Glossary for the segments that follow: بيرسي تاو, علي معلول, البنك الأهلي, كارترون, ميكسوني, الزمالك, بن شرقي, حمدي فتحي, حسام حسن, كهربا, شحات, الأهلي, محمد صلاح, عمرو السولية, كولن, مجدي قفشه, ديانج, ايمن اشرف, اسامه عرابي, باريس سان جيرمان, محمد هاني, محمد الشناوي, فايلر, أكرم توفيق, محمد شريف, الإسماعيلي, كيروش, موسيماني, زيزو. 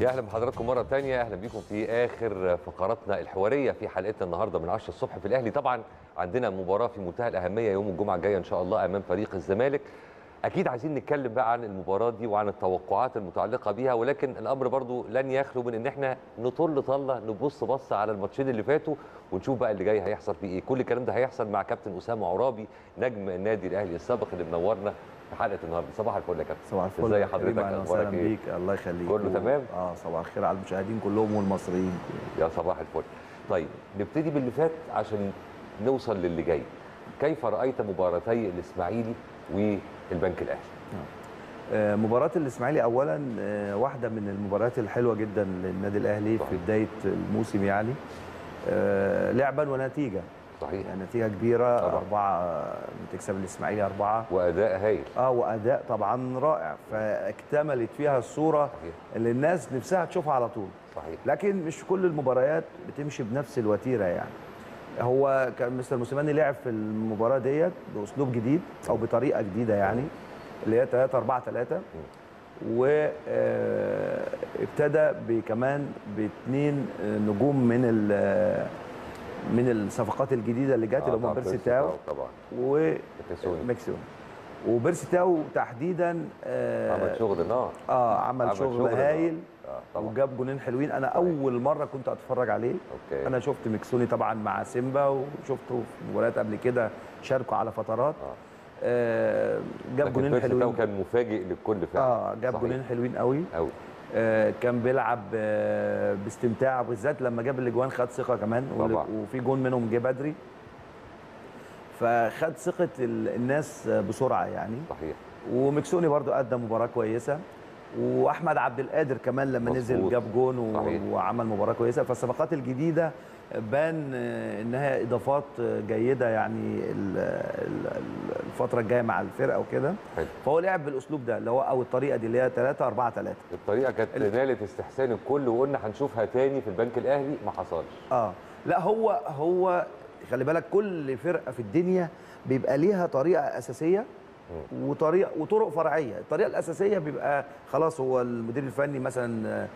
يا اهلا بحضراتكم مره ثانيه، اهلا بيكم في اخر فقراتنا الحواريه في حلقتنا النهارده من 10 الصبح في الاهلي. طبعا عندنا مباراه في منتهى الاهميه يوم الجمعه الجايه ان شاء الله امام فريق الزمالك. اكيد عايزين نتكلم بقى عن المباراه دي وعن التوقعات المتعلقه بيها، ولكن الامر برضو لن يخلو من ان احنا نطل طله نبص بصه على الماتشين اللي فاتوا ونشوف بقى اللي جاي هيحصل فيه ايه. كل الكلام ده هيحصل مع كابتن اسامه عرابي نجم النادي الاهلي السابق اللي منورنا في حلقه النهارده. صباح الفل يا كابتن. صباح الفل، ازي حضرتك، اخبارك ايه؟ بيك الله يخليك، كله تمام؟ صباح الخير على المشاهدين كلهم والمصريين يا صباح الفل. طيب نبتدي باللي فات عشان نوصل للي جاي. كيف رايت مباراتي الاسماعيلي والبنك الاهلي؟ مباراه الاسماعيلي اولا واحده من المباريات الحلوه جدا للنادي الاهلي في بدايه الموسم، يعني لعبا ونتيجه. صحيح، يعني نتيجه كبيره طبعا. 4 بتكسب الاسماعيلي 4 واداء هايل، واداء طبعا رائع، فاكتملت فيها الصوره. صحيح، اللي الناس نفسها تشوفها على طول. صحيح، لكن مش كل المباريات بتمشي بنفس الوتيره. يعني هو كان مستر موسيماني لعب في المباراه ديت باسلوب جديد او بطريقه جديده، يعني اللي هي 3-4-3، وابتدى كمان ب2 نجوم من الصفقات الجديده اللي جت، اللي هم بيرسي تاو وميكسوني. وبيرسي تاو تحديدا عمل شغل نار، عمل شغل هايل وجاب جونين حلوين. انا اول مره كنت اتفرج عليه. أوكي. انا شفت ميكسوني طبعا مع سيمبا، وشفته في مباريات قبل كده شاركوا على فترات. جاب جونين حلوين، كان مفاجئ للكل فعلا. جاب جونين حلوين قوي. كان بيلعب باستمتاع، بالذات لما جاب الاجوان خد ثقه كمان، وفي جون منهم جه بدري فخد ثقه الناس بسرعه يعني. صحيح، وميكسوني برضو قدم مباراه كويسه، واحمد عبد القادر كمان لما نزل جاب جون وعمل مباراه كويسه. فالصفقات الجديده بان انها اضافات جيده يعني الفتره الجايه مع الفرقه وكده. فهو لعب بالاسلوب ده اللي هو او الطريقه دي اللي هي 3-4-3. الطريقه كانت نالت استحسان الكل، وقلنا هنشوفها تاني في البنك الاهلي، ما حصلش. لا، هو خلي بالك كل فرقه في الدنيا بيبقى ليها طريقه اساسيه وطرق فرعيه. الطريقه الاساسيه بيبقى خلاص هو المدير الفني مثلا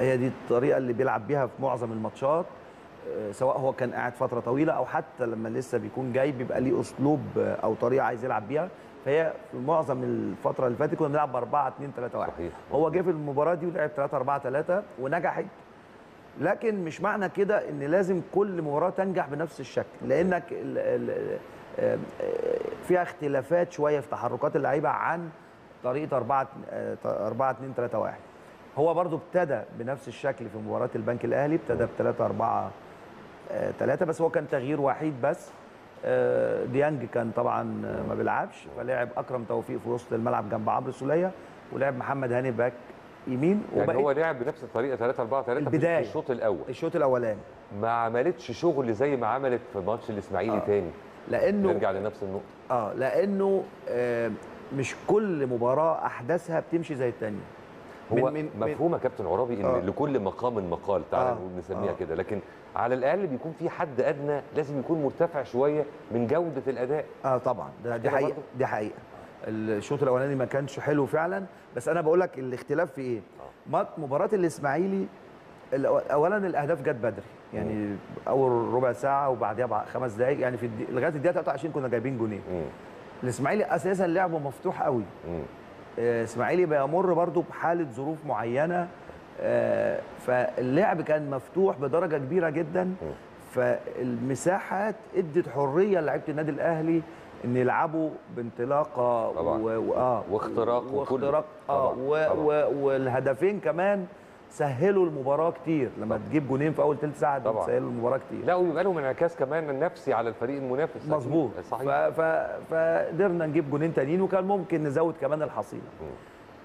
هي دي الطريقه اللي بيلعب بيها في معظم الماتشات، سواء هو كان قاعد فتره طويله او حتى لما لسه بيكون جاي بيبقى ليه اسلوب او طريقه عايز يلعب بيها. فهي في معظم الفتره اللي فاتت كنا بنلعب ب 4-2-3-1. هو جه في المباراه دي ولعب 3-4-3 ونجحت، لكن مش معنى كده ان لازم كل مباراه تنجح بنفس الشكل، لانك فيها اختلافات شويه في تحركات اللعيبه عن طريقه 4-2-3-1. هو برضو ابتدى بنفس الشكل في مباراه البنك الاهلي، ابتدى ب 3-4-3، بس هو كان تغيير وحيد بس. ديانج كان طبعا ما بيلعبش، فلعب اكرم توفيق في وسط الملعب جنب عمرو السولية، ولعب محمد هاني باك يمين. يعني هو لعب بنفس الطريقه 3-4-3 في الشوط الاول. الشوط الاولاني ما عملتش شغل زي ما عملت في ماتش الاسماعيلي تاني، لانه نرجع لنفس النقطه. لانه مش كل مباراه احداثها بتمشي زي الثانيه. هو مفهوم يا كابتن عرابي ان لكل مقام مقال، تعالى نسميها كده، لكن على الاقل بيكون في حد ادنى لازم يكون مرتفع شويه من جوده الاداء. طبعا دي حقيقه، دي حقيقه. الشوط الاولاني ما كانش حلو فعلا، بس انا بقول لك الاختلاف في ايه. مباراه الاسماعيلي اولا الاهداف جت بدري، يعني اول ربع ساعه وبعديها 5 دقائق، يعني في لغايه الدقيقه 23 كنا جايبين جونين. الاسماعيلي اساسا لعبه مفتوح قوي. الاسماعيلي بيمر برضو بحاله ظروف معينه، فاللعب كان مفتوح بدرجه كبيره جدا. فالمساحات ادت حريه لعيبه النادي الاهلي ان يلعبوا بانطلاقه واختراق والهدفين كمان سهلوا المباراه كتير. لما تجيب جونين في اول ثلث ساعه بتسهلوا المباراه كتير. لا، ويبقى لهم انعكاس كمان النفسي على الفريق المنافس. مظبوط، صحيح. فقدرنا نجيب جونين تانيين، وكان ممكن نزود كمان الحصيله.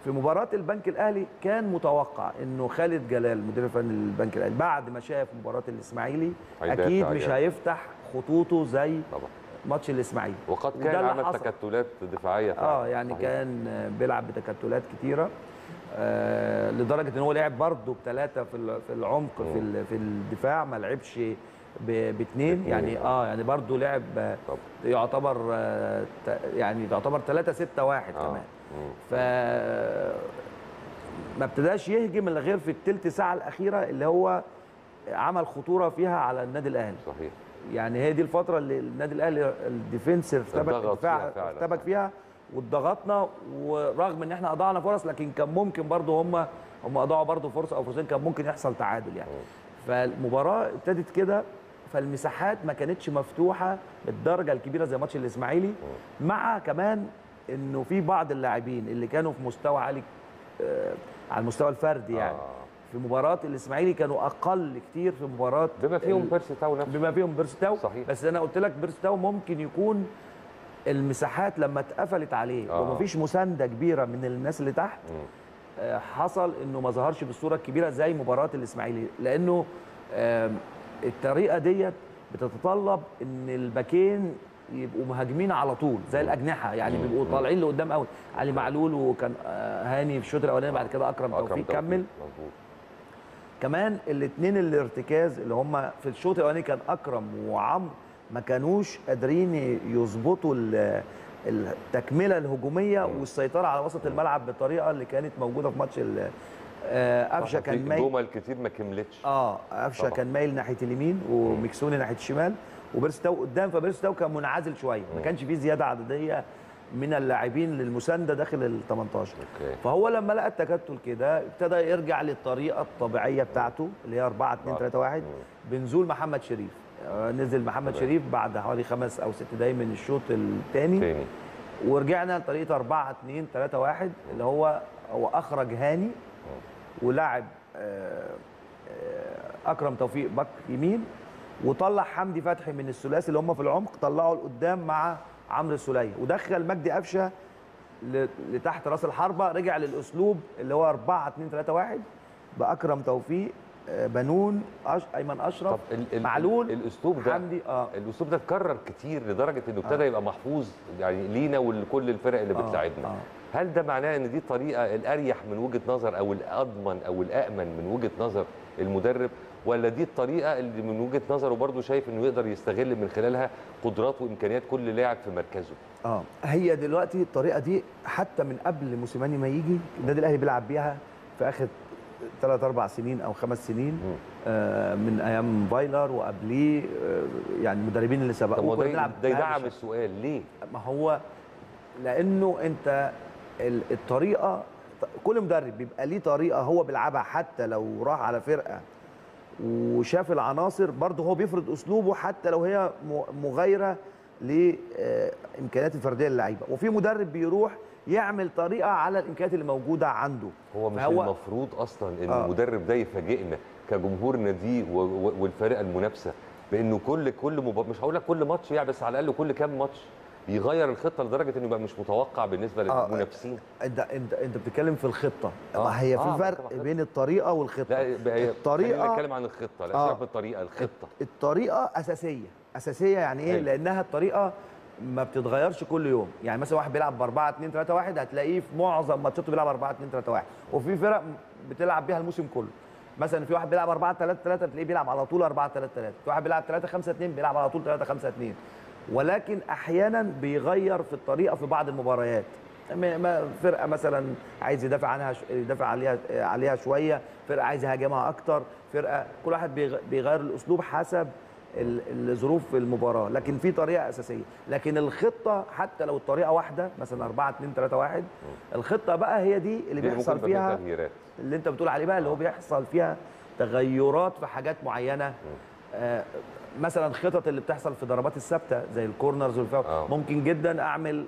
في مباراه البنك الاهلي كان متوقع انه خالد جلال مدير الفني للبنك الاهلي بعد ما شاف مباراه الاسماعيلي اكيد مش هيفتح خطوطه زي ماتش الاسماعيلي، وقد كان عمل تكتلات دفاعيه فعلا. يعني صحيح، كان بيلعب بتكتلات كتيره، لدرجه ان هو لعب برضه ب3 في العمق في الدفاع، ما لعبش ب2 يعني. يعني برضه لعب يعتبر يعني تعتبر 3-6-1 كمان. ف ما ابتداش يهجم الا غير في الثلث ساعه الاخيره اللي هو عمل خطوره فيها على النادي الاهلي. صحيح. يعني هي دي الفتره اللي النادي الاهلي الديفنس ارتبك فيها واتضغطنا، ورغم ان احنا اضعنا فرص لكن كان ممكن برضه هم اضاعوا برضه فرصه او فرصتين، كان ممكن يحصل تعادل يعني. فالمباراه ابتدت كده، فالمساحات ما كانتش مفتوحه بالدرجه الكبيره زي ماتش الاسماعيلي، مع كمان انه في بعض اللاعبين اللي كانوا في مستوى عالي على المستوى الفردي يعني. في مباراه الاسماعيلي كانوا اقل كتير في مباراه بما فيهم بيرسي تاو نفسه، بما فيهم بيرسي تاو. صحيح. بس انا قلت لك بيرسي تاو ممكن يكون المساحات لما اتقفلت عليه ومفيش مسانده كبيره من الناس اللي تحت، حصل انه ما ظهرش بالصوره الكبيره زي مباراه الاسماعيلي، لانه الطريقه ديت بتتطلب ان الباكين يبقوا مهاجمين على طول زي الاجنحه يعني، بيبقوا طالعين لقدام قوي. علي معلول وكان هاني في الشوط الاولاني، بعد كده اكرم توفيق كمل. مظبوط. كمان الاثنين الارتكاز اللي هم في الشوط الاولاني كان اكرم وعمرو ما كانوش قادرين يظبطوا التكمله الهجوميه والسيطره على وسط الملعب بالطريقه اللي كانت موجوده في ماتش قفشه. كان مايل جمل كتير ما كملتش. قفشه كان مايل ناحيه اليمين وميكسوني ناحيه الشمال وبيرسي تاو قدام، فبيرسي تاو كان منعزل شويه، ما كانش فيه زياده عدديه من اللاعبين للمسانده داخل ال 18. فهو لما لقى التكتل كده ابتدى يرجع للطريقه الطبيعيه بتاعته اللي هي 4-2-3-1 بنزول محمد شريف. نزل محمد شريف بعد حوالي 5 أو 6 دقايق من الشوط الثاني، ورجعنا لطريقه 4-2-3-1 اللي هو اخرج هاني ولعب اكرم توفيق باك يمين، وطلع حمدي فتحي من الثلاثي اللي هم في العمق، طلعوا لقدام مع عمرو السولية، ودخل مجدي قفشه لتحت راس الحربه. رجع للاسلوب اللي هو 4-2-3-1 باكرم توفيق، بنون، ايمن اشرف، معلول. الاسلوب ده حمدي. الاسلوب ده اتكرر كتير لدرجه انه ابتدى يبقى محفوظ يعني لينا ولكل الفرق اللي بتساعدنا. هل ده معناه ان دي الطريقه الاريح من وجهه نظر او الاضمن او الامن من وجهه نظر المدرب، ولا دي الطريقه اللي من وجهه نظره برضه شايف انه يقدر يستغل من خلالها قدرات وامكانيات كل لاعب في مركزه؟ هي دلوقتي الطريقه دي حتى من قبل موسيماني ما يجي النادي الاهلي بيلعب بيها في اخر 3-4 سنين أو 5 سنين من ايام فايلر وقبليه يعني المدربين اللي سبقوه. طب ده يدعم السؤال ليه؟ ما هو لانه انت الطريقه، كل مدرب بيبقى ليه طريقه هو بيلعبها، حتى لو راح على فرقه وشاف العناصر برضه هو بيفرض اسلوبه حتى لو هي مغايره لامكانيات الفرديه للعيبه. وفي مدرب بيروح يعمل طريقه على الامكانيات اللي موجوده عنده. هو مش المفروض اصلا ان المدرب ده يفاجئنا كجمهور ناديه والفرقه المنافسه بانه كل مش هقول لك كل ماتش يعني، بس على الاقل كل كام ماتش بيغير الخطه لدرجه انه يبقى مش متوقع بالنسبه للمنافسين. انت بتتكلم في الخطه. ما هي في فرق بين الطريقه والخطه. لا الطريقه، انا بتكلم عن الخطه، لا سيبك من الطريقه، الخطه. الطريقه اساسيه يعني ايه؟ لانها الطريقه ما بتتغيرش كل يوم، يعني مثلا واحد بيلعب ب 4-2-3-1 هتلاقيه في معظم ماتشاته بيلعب 4-2-3-1، وفي فرق بتلعب بيها الموسم كله. مثلا في واحد بيلعب 4-3-3 بتلاقيه بيلعب على طول 4-3-3، في واحد بيلعب 3-5-2 بيلعب على طول 3-5-2. ولكن احيانا بيغير في الطريقه في بعض المباريات، فرقه مثلا عايز يدافع عنها يدافع عليها شويه، فرقه عايز يهاجمها اكتر، فرقه كل واحد بيغير الاسلوب حسب الظروف المباراه، لكن في طريقه اساسيه. لكن الخطه حتى لو الطريقه واحده مثلا 4-2-3-1، الخطه بقى هي دي اللي بيحصل فيها اللي انت بتقول عليه بقى، اللي هو بيحصل فيها تغيرات في حاجات معينه. مثلا الخطط اللي بتحصل في ضربات الثابته زي الكورنرز والفاول، ممكن جدا اعمل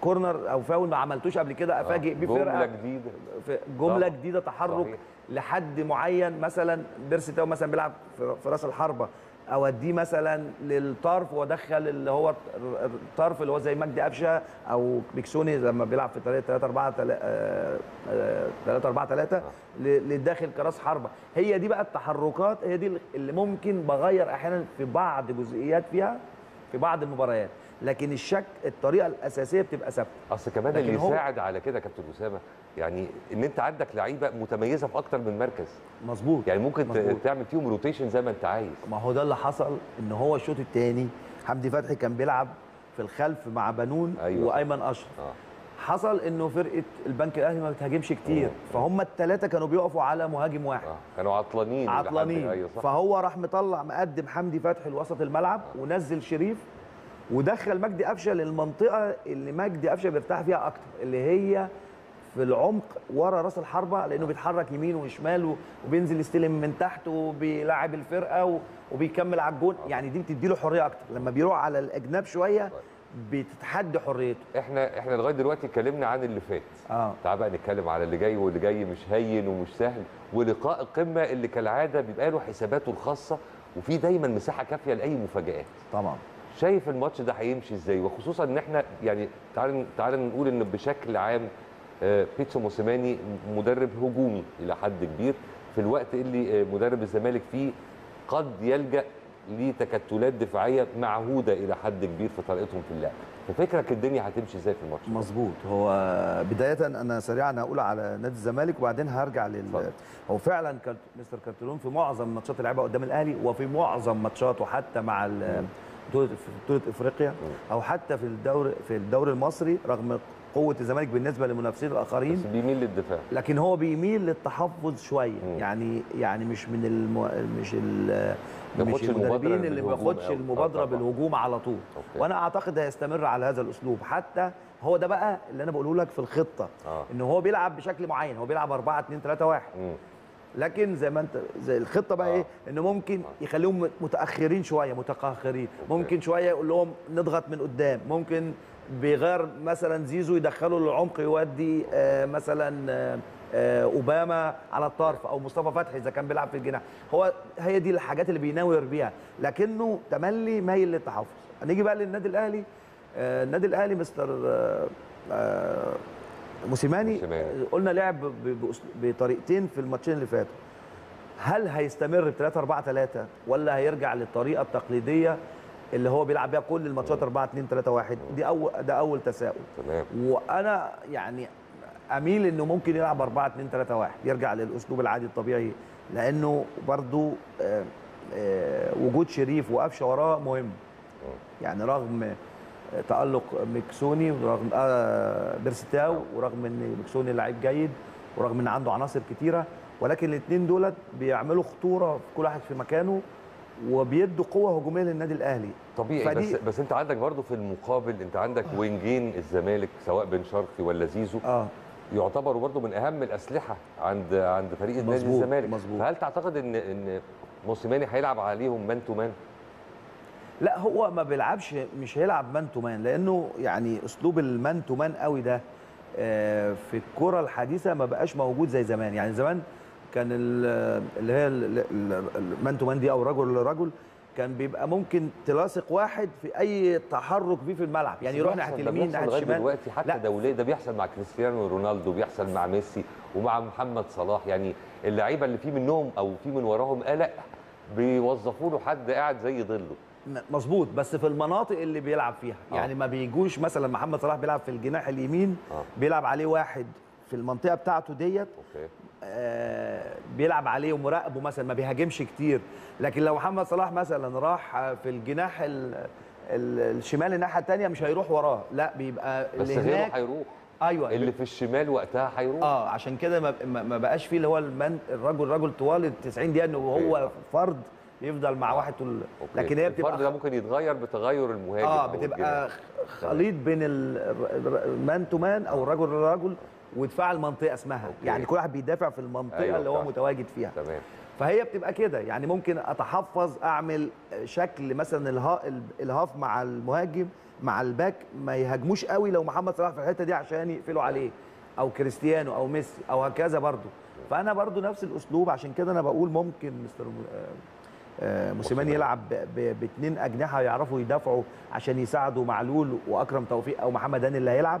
كورنر او فاول ما عملتوش قبل كده، افاجئ بفرقه جمله جديده، تحرك لحد معين. مثلا بيرسي تاو مثلا بيلعب في راس الحربه، اوديه مثلا للطرف وادخل اللي هو الطرف اللي هو زي مجدي قفشه او بيكسوني لما بيلعب في طريقه 3-4-3 للداخل كراس حربه. هي دي بقى التحركات، هي دي اللي ممكن بغير احيانا في بعض جزئيات فيها في بعض المباريات، لكن الطريقه الاساسيه بتبقى ثابته. اصل كمان اللي يساعد على كده كابتن اسامه يعني ان انت عندك لعيبه متميزه في اكتر من مركز. مظبوط. يعني ممكن تعمل فيهم روتيشن زي ما انت عايز. ما هو ده اللي حصل، ان هو الشوط الثاني حمدي فتحي كان بيلعب في الخلف مع بنون وايمن اشرف. حصل انه فرقه البنك الاهلي ما بتهاجمش كتير، فهم الثلاثه كانوا بيقفوا على مهاجم واحد، كانوا عطلانين، فهو راح مطلع مقدم حمدي فتحي لوسط الملعب ونزل شريف ودخل مجدي قفشه للمنطقه اللي مجدي قفشه بيرتاح فيها اكتر، اللي هي في العمق ورا راس الحربه، لانه بيتحرك يمين وشمال وبينزل يستلم من تحت وبيلاعب الفرقه وبيكمل على الجون، يعني دي بتديله حريه اكتر. لما بيروح على الاجناب شويه بتتحدى حريته. احنا لغايه دلوقتي اتكلمنا عن اللي فات، تعال بقى نتكلم على اللي جاي، واللي جاي مش هين ومش سهل، ولقاء القمه اللي كالعاده بيبقى له حساباته الخاصه، وفي دايما مساحه كافيه لاي مفاجآت. طبعا شايف الماتش ده هيمشي ازاي، وخصوصا ان احنا يعني تعال نقول ان بشكل عام بيتسو موسيماني مدرب هجومي الى حد كبير، في الوقت اللي مدرب الزمالك فيه قد يلجأ لتكتلات دفاعيه معهوده الى حد كبير في طريقتهم في اللعب. ففكرك الدنيا هتمشي ازاي في الماتش؟ مظبوط. هو بدايه انا سريعا هقول على نادي الزمالك وبعدين هرجع هو فعلا مستر كارترون في معظم ماتشات اللعبه قدام الاهلي، وفي معظم ماتشاته حتى مع بطوله افريقيا او حتى في الدوري المصري، رغم قوة الزمالك بالنسبة لمنافسين الآخرين، بس بيميل للدفاع، لكن هو بيميل للتحفظ شوية. يعني مش من مش المدربين اللي ما بياخدش المبادرة بالهجوم على طول. وأنا أعتقد هيستمر على هذا الأسلوب، حتى هو ده بقى اللي أنا بقوله لك في الخطة، إن هو بيلعب بشكل معين، هو بيلعب 4-2-3-1، لكن زي ما انت زي الخطه بقى ايه، ان ممكن يخليهم متاخرين شويه، متقهقرين، ممكن شويه يقول لهم نضغط من قدام، ممكن بيغير مثلا زيزو يدخله للعمق، يودي مثلا اوباما على الطرف، او مصطفى فتحي اذا كان بيلعب في الجناح. هو هي دي الحاجات اللي بيناور بيها، لكنه تملي مايل للتحفظ. هنيجي بقى للنادي الاهلي. النادي الاهلي مستر موسيماني قلنا لعب بطريقتين في الماتشين اللي فاتوا. هل هيستمر ب 3-4-3 ولا هيرجع للطريقه التقليديه اللي هو بيلعب بيها كل الماتشات 4-2-3-1؟ ده اول تساؤل. تمام. وانا يعني اميل انه ممكن يلعب 4-2-3-1، يرجع للاسلوب العادي الطبيعي، لانه برضو وجود شريف وقفشه وراه مهم. يعني رغم تألق ميكسوني ورغم بيرسي تاو، ورغم ان ميكسوني لعيب جيد، ورغم ان عنده عناصر كتيره، ولكن الاثنين دولت بيعملوا خطوره في كل واحد في مكانه، وبيدوا قوه هجوميه للنادي الاهلي طبيعي. بس انت عندك برضه في المقابل انت عندك وينجين الزمالك، سواء بن شرقي ولا زيزو، يعتبروا برضه من اهم الاسلحه عند فريق النادي الزمالك. مظبوط. فهل تعتقد ان موسيماني هيلعب عليهم مان تو مان؟ لا، هو ما بيلعبش، مش هيلعب مان تو مان، لانه يعني اسلوب المان تو مان قوي ده في الكره الحديثه ما بقاش موجود زي زمان. يعني زمان كان اللي هي المان تو مان دي او رجل لرجل، كان بيبقى ممكن تلاصق واحد في اي تحرك بيه في الملعب، يعني يروح ناحيه اليمين ناحيه الشمال. دلوقتي حتى دوليا ده بيحصل مع كريستيانو رونالدو، بيحصل مع ميسي ومع محمد صلاح، يعني اللعيبه اللي في منهم او في من وراهم قلق بيوظفوا له حد قاعد زي ظله. مظبوط، بس في المناطق اللي بيلعب فيها، يعني ما بيجوش مثلا محمد صلاح بيلعب في الجناح اليمين، بيلعب عليه واحد في المنطقه بتاعته ديت، بيلعب عليه ومراقبه مثلا، ما بيهاجمش كتير. لكن لو محمد صلاح مثلا راح في الجناح الشمال الناحيه الثانيه، مش هيروح وراه، لا بيبقى بس اللي هناك هيروح. ايوه، اللي في الشمال وقتها هيروح. عشان كده ما بقاش فيه اللي هو الرجل طوال ال 90 دقيقه انه هو فرد يفضل مع واحد طول. لكن هي بتبقى الفرد ده ممكن يتغير بتغير المهاجم، بتبقى خليط بين المان تو مان او الرجل للرجل ودفاع المنطقه اسمها. يعني كل واحد بيدافع في المنطقه اللي هو متواجد فيها. تمام. فهي بتبقى كده، يعني ممكن اتحفظ، اعمل شكل مثلا الهاف مع المهاجم مع الباك، ما يهاجموش قوي لو محمد صلاح في الحته دي عشان يقفلوا عليه، او كريستيانو او ميسي او هكذا برضو. فانا برضو نفس الاسلوب، عشان كده انا بقول ممكن مستر موسيماني يلعب باثنين اجنحه يعرفوا يدافعوا عشان يساعدوا معلول واكرم توفيق او محمد هاني اللي هيلعب،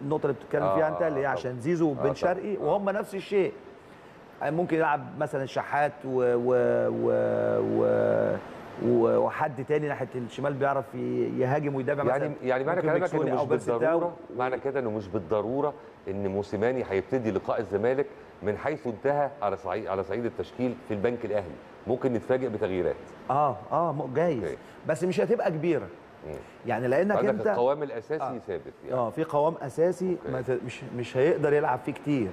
النقطه اللي بتتكلم فيها انت، اللي هي عشان زيزو وبن شرقي، وهم نفس الشيء. ممكن يلعب مثلا شحات وحد تاني ناحيه الشمال بيعرف يهاجم ويدافع مثلا. يعني معنى كلامك انه مش بالضروره، معنى كده انه مش بالضروره ان موسيماني هيبتدي لقاء الزمالك من حيث انتهى على صعيد التشكيل في البنك الاهلي، ممكن نتفاجئ بتغييرات. جايز، بس مش هتبقى كبيره. يعني لانك انت القوام الاساسي ثابت يعني. في قوام اساسي مش هيقدر يلعب فيه كتير.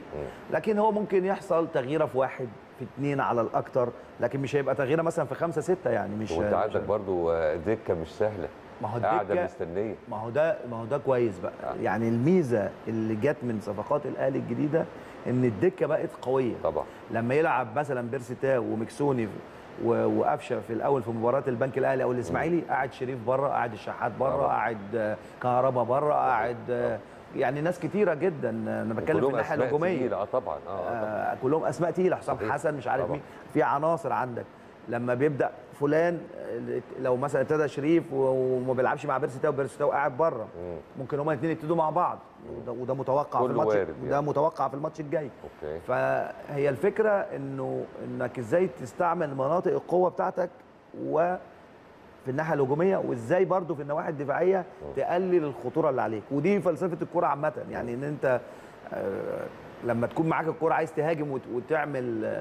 لكن هو ممكن يحصل تغييره في واحد في اثنين على الاكثر، لكن مش هيبقى تغييره مثلا في 5 6 يعني. مش وانت عندك برضو دكه مش سهله، ما هو قاعده مستنيه. ما هو ده كويس بقى. يعني الميزه اللي جت من صفقات الاهلي الجديده ان الدكه بقت قويه طبعا. لما يلعب مثلا بيرسي تاو وميكسوني وقفشه في الاول في مباراه البنك الاهلي او الاسماعيلي، قاعد شريف بره، قاعد الشحات بره، قاعد كهربا بره، قاعد يعني ناس كتيره جدا. انا بتكلم في الناحيه الهجوميه طبعا. كلهم اسماء تقيله، حسام حسن مش عارف مين، في عناصر عندك. لما بيبدا فلان، لو مثلا ابتدى شريف وما بيلعبش مع بيرسي تاو، بيرسي تاو قاعد بره، ممكن هما الاثنين يبتدوا مع بعض، وده متوقع في الماتش يعني. ده متوقع في الماتش الجاي. فهي الفكره انك ازاي تستعمل مناطق القوه بتاعتك في الناحيه الهجوميه، وازاي برضو في النواحي الدفاعيه تقلل الخطوره اللي عليك. ودي فلسفه الكوره عامه يعني، ان انت لما تكون معاك الكوره عايز تهاجم وتعمل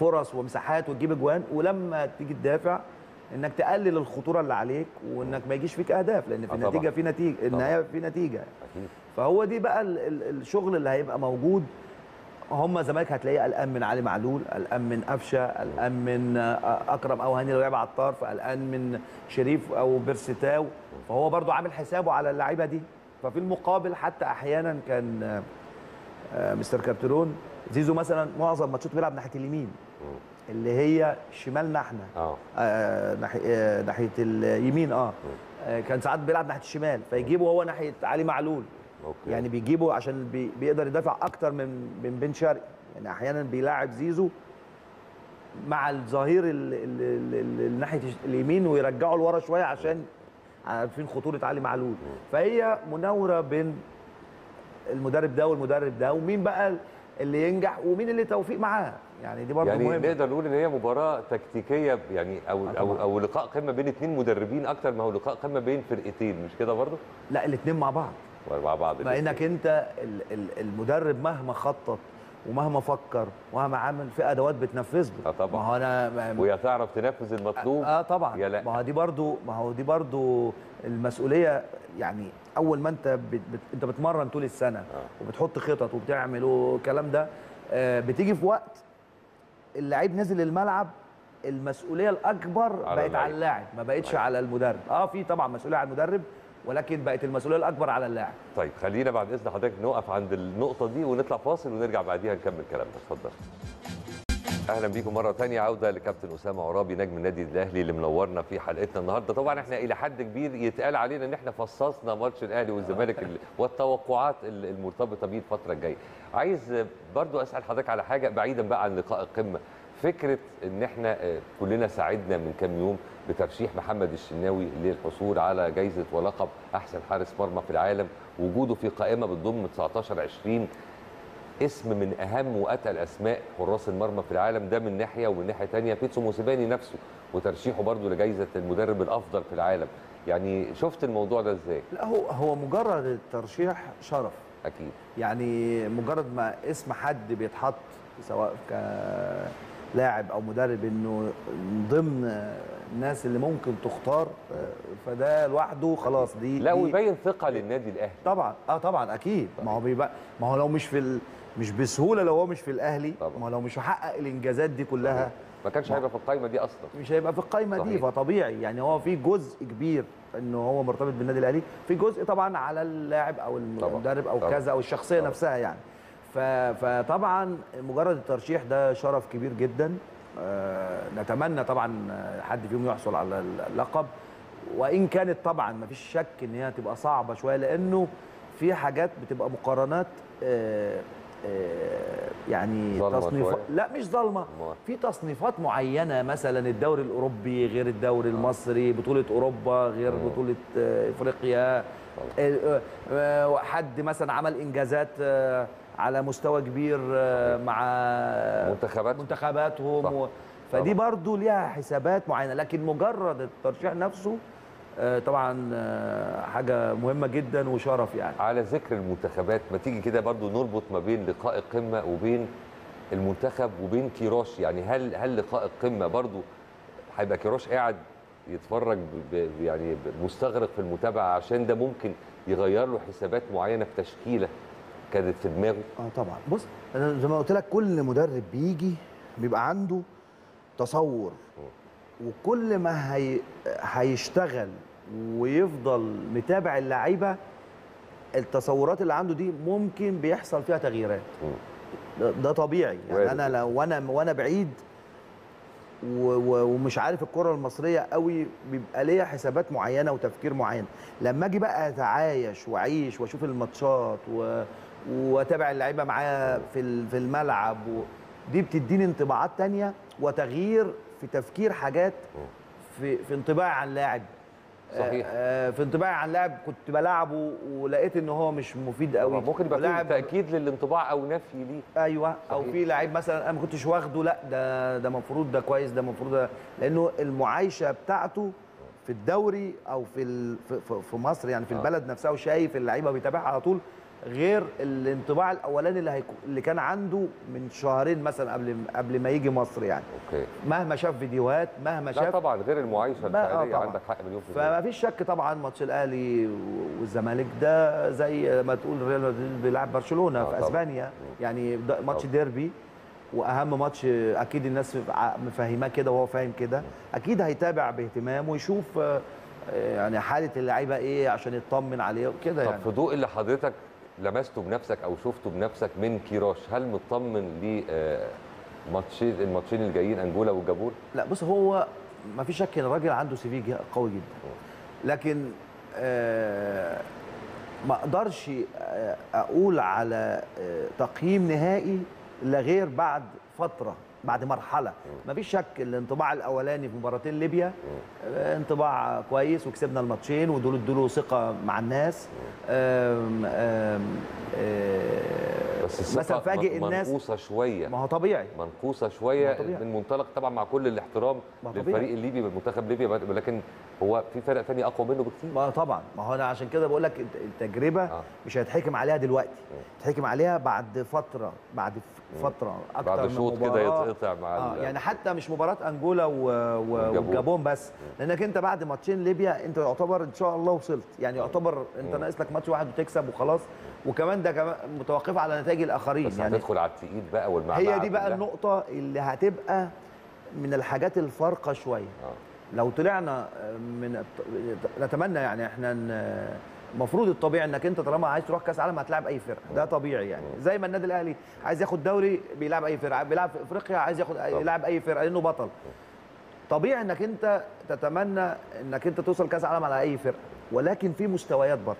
فرص ومساحات وتجيب اجوان، ولما تيجي تدافع انك تقلل الخطوره اللي عليك وانك ما يجيش فيك اهداف، لان في النتيجه في نتيجه، النهايه في نتيجه أكيد. فهو دي بقى الشغل اللي هيبقى موجود. هم الزمالك هتلاقيه قلقان من علي معلول، قلقان من قفشه، قلقان من اكرم او هاني لو لعب على الطرف، قلقان من شريف او بيرسي تاو، فهو برضو عامل حسابه على اللعيبه دي. ففي المقابل حتى احيانا كان مستر كارترون زيزو مثلا معظم ماتشاته بيلعب ناحيه اليمين اللي هي شمالنا احنا، ناحيه اليمين. كان ساعات بيلعب ناحيه الشمال، فيجيبه هو ناحيه علي معلول. يعني بيجيبه عشان بيقدر يدافع اكتر من بن شرقي. يعني احيانا بيلاعب زيزو مع الظهير اللي ناحيه اليمين ويرجعه لورا شويه عشان عارفين خطوره علي معلول. فهي مناوره بين المدرب ده والمدرب ده، ومين بقى اللي ينجح ومين اللي توفيق معاه. يعني دي برضه يعني مهمه. يعني نقدر نقول ان هي مباراه تكتيكيه يعني، او لقاء قمه بين اثنين مدربين اكتر ما هو لقاء قمه بين فرقتين، مش كده برضه؟ لا، الاثنين مع بعض. مع انك انت المدرب مهما خطط ومهما فكر ومهما عمل، في ادوات بتنفذ له. طبعا. ما هو انا ويا تعرف تنفذ المطلوب. طبعا. ما هو دي برضه المسؤوليه يعني. اول ما انت بتمرن طول السنه وبتحط خطط وبتعمل والكلام ده، بتيجي في وقت اللعيب نزل الملعب، المسؤوليه الاكبر بقت على اللاعب، ما بقتش على المدرب. في طبعا مسؤوليه على المدرب، ولكن بقت المسؤوليه الاكبر على اللاعب. طيب خلينا بعد اذن حضرتك نوقف عند النقطه دي ونطلع فاصل ونرجع بعديها نكمل كلامنا. اتفضل. اهلا بيكم مره ثانيه، عوده لكابتن اسامه عرابي نجم النادي الاهلي اللي منورنا في حلقتنا النهارده. طبعا احنا الى حد كبير يتقال علينا ان احنا فصصنا ماتش الاهلي والزمالك والتوقعات المرتبطه بيه الفتره الجايه. عايز برضو اسال حضرتك على حاجه بعيدا بقى عن لقاء القمه، فكره ان احنا كلنا ساعدنا من كام يوم بترشيح محمد الشناوي للحصول على جائزه ولقب احسن حارس مرمى في العالم، وجوده في قائمه بتضم 19-20 اسم من اهم واتقل اسماء حراس المرمى في العالم. ده من ناحيه، ومن ناحيه ثانيه بيتسو موسيماني نفسه وترشيحه برضه لجائزه المدرب الافضل في العالم. يعني شفت الموضوع ده ازاي؟ لا، هو مجرد الترشيح شرف اكيد. يعني مجرد ما اسم حد بيتحط سواء كلاعب او مدرب انه ضمن الناس اللي ممكن تختار، فده لوحده خلاص دي. لا، ويبين ثقه للنادي الاهلي طبعا. طبعا اكيد. ما هو لو مش مش بسهوله، لو هو مش في الاهلي طبعا. ما هو لو مش هحقق الانجازات دي كلها ما كانش هيبقى في القايمه دي اصلا، مش هيبقى في القايمه دي. فطبيعي يعني هو في جزء كبير انه هو مرتبط بالنادي الاهلي، في جزء طبعا على اللاعب او المدرب او كذا او الشخصيه نفسها يعني. فطبعا مجرد الترشيح ده شرف كبير جدا. نتمنى طبعا حد فيهم يحصل على اللقب، وان كانت طبعا ما فيش شك ان هي هتبقى صعبه شويه، لانه في حاجات بتبقى مقارنات يعني تصنيفات. لا، مش ظلمه، في تصنيفات معينه، مثلا الدوري الاوروبي غير الدوري المصري، بطوله اوروبا غير بطوله افريقيا، حد مثلا عمل انجازات على مستوى كبير مع منتخباتهم فدي برضو ليها حسابات معينه. لكن مجرد الترشيح نفسه طبعا حاجه مهمه جدا وشرف يعني. على ذكر المنتخبات، ما تيجي كده برضو نربط ما بين لقاء القمه وبين المنتخب وبين كيروش. يعني هل لقاء القمه برضو هيبقى كيروش قاعد يتفرج يعني مستغرق في المتابعه، عشان ده ممكن يغير له حسابات معينه في تشكيله كانت في دماغه. طبعا بص، انا زي ما قلت لك كل مدرب بيجي بيبقى عنده تصور، وكل ما هيشتغل ويفضل متابع اللعيبه التصورات اللي عنده دي ممكن بيحصل فيها تغييرات. ده طبيعي يعني. انا لو وانا بعيد ومش عارف الكره المصريه قوي بيبقى ليا حسابات معينه وتفكير معين. لما اجي بقى اتعايش واعيش واشوف الماتشات واتابع اللعيبه معايا في الملعب، دي بتديني انطباعات ثانيه وتغيير في تفكير حاجات في انطباعي عن اللاعب. صحيح. في انطباعي عن لاعب كنت بلعبه ولقيت ان هو مش مفيد قوي، ممكن يبقى تاكيد للانطباع او نفي ليه. ايوه. صحيح. او في لعيب مثلا انا ما كنتش واخده، لا ده المفروض ده كويس، ده المفروض ده، لانه المعايشه بتاعته في الدوري او في مصر يعني في البلد نفسها، وشايف اللعيبه بيتابعها على طول، غير الانطباع الاولاني اللي كان عنده من شهرين مثلا قبل ما يجي مصر يعني. اوكي. مهما شاف فيديوهات، مهما شاف، لا طبعا غير المعايشه الفعليه. عندك حق مليون في المية. فما فيش شك طبعا ماتش الاهلي والزمالك ده زي ما تقول ريال مدريد بيلعب برشلونه في اسبانيا يعني، ماتش ديربي واهم ماتش، اكيد الناس مفهماه كده وهو فاهم كده، اكيد هيتابع باهتمام ويشوف يعني حاله اللعيبه ايه عشان يطمن عليه كده يعني. طب في ضوء اللي حضرتك لمسته بنفسك او شفته بنفسك من كيروش، هل مطمن الماتشين الجايين انجولا والجابور؟ لا بص، هو ما فيش شك ان الراجل عنده سي في قوي جدا، لكن ما اقدرش اقول على تقييم نهائي الا غير بعد فتره، بعد مرحله. ما فيش شك الانطباع الاولاني في مباراتين ليبيا انطباع كويس وكسبنا الماتشين، ودول ادوا ثقه مع الناس. آم آم آم بس مثلا فاجئ الناس منقوصه شويه. ما هو طبيعي منقوصه شويه من منطلق طبعا مع كل الاحترام للفريق الليبي بالمنتخب الليبي، ولكن هو في فرق ثاني اقوى منه بكتير. ما طبعا، ما هو انا عشان كده بقول لك التجربه مش هيتحكم عليها دلوقتي، هيتحكم عليها بعد فتره، بعد فتره اكتر بعد شوط كده يتقطع مع يعني حتى مش مباراه انجولا والجابون بس، لانك انت بعد ماتشين ليبيا انت يعتبر ان شاء الله وصلت يعني، يعتبر انت ناقص لك ماتش واحد وتكسب وخلاص، وكمان ده كمان متوقف على نتائج الاخرين بس يعني. هتدخل على التقيل بقى والمعمعه. هي دي بقى النقطه اللي هتبقى من الحاجات الفارقه شويه. لو طلعنا من نتمنى يعني احنا المفروض الطبيعي انك انت طالما عايز تروح كاس عالم هتلعب اي فرقه، ده طبيعي يعني، زي ما النادي الاهلي عايز ياخد دوري بيلعب اي فرقه، بيلعب في افريقيا عايز يلعب اي فرقه لانه بطل. طبيعي انك انت تتمنى انك انت توصل كاس عالم على اي فرقه، ولكن في مستويات برضه.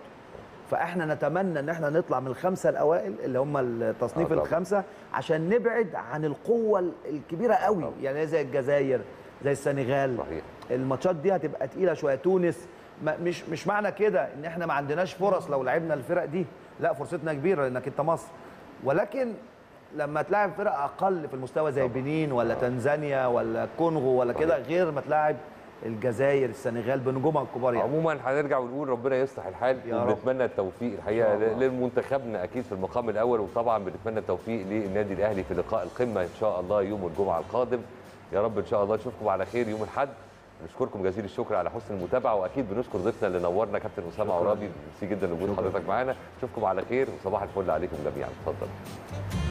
فاحنا نتمنى ان احنا نطلع من الخمسه الاوائل اللي هم التصنيف الخمسه، عشان نبعد عن القوه الكبيره قوي يعني، زي الجزائر، زي السنغال. صحيح. الماتشات دي هتبقى تقيله شويه. تونس مش معنى كده ان احنا ما عندناش فرص لو لعبنا الفرق دي، لا فرصتنا كبيره لانك انت مصر، ولكن لما تلاعب فرق اقل في المستوى زي بنين ولا تنزانيا ولا الكونغو ولا كده، غير ما تلاعب الجزائر، السنغال بنجومها الكبار يعني. عموما هنرجع ونقول ربنا يصلح الحال، وبنتمنى التوفيق الحقيقه لمنتخبنا اكيد في المقام الاول، وطبعا بنتمنى التوفيق للنادي الاهلي في لقاء القمه ان شاء الله يوم الجمعه القادم. يا رب ان شاء الله نشوفكم على خير يوم الاحد. نشكركم جزيل الشكر على حسن المتابعه، واكيد بنشكر ضيفنا اللي نورنا كابتن اسامه عرابي، ميرسي جدا لوجود حضرتك معانا. نشوفكم على خير وصباح الفل عليكم جميعا. اتفضل.